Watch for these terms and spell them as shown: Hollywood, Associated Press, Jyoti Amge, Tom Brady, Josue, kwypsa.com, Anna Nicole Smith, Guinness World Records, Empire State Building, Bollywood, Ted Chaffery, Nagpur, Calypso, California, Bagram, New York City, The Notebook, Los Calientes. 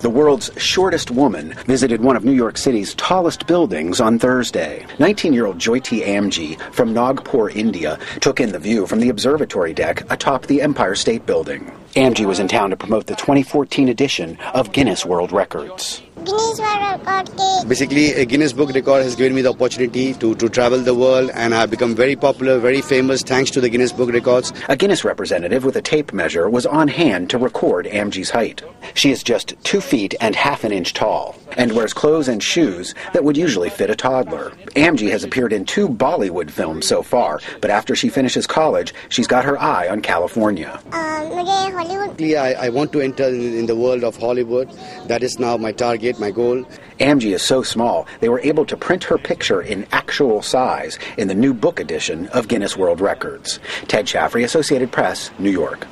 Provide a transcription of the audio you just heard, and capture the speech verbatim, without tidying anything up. the world's shortest woman, visited one of New York City's tallest buildings on Thursday. nineteen-year-old Jyoti Amge from Nagpur, India, took in the view from the observatory deck atop the Empire State Building. Amge was in town to promote the twenty fourteen edition of Guinness World Records. Guinness World Record. Basically, a Guinness Book record has given me the opportunity to, to travel the world, and I've become very popular, very famous, thanks to the Guinness Book records. A Guinness representative with a tape measure was on hand to record Amge's height. She is just two feet and half an inch tall, and wears clothes and shoes that would usually fit a toddler. Amge has appeared in two Bollywood films so far, but after she finishes college, she's got her eye on California. Um, okay, Hollywood. I, I want to enter in, in the world of Hollywood. That is now my target. My goal. Amge is so small, they were able to print her picture in actual size in the new book edition of Guinness World Records. Ted Chaffery, Associated Press, New York.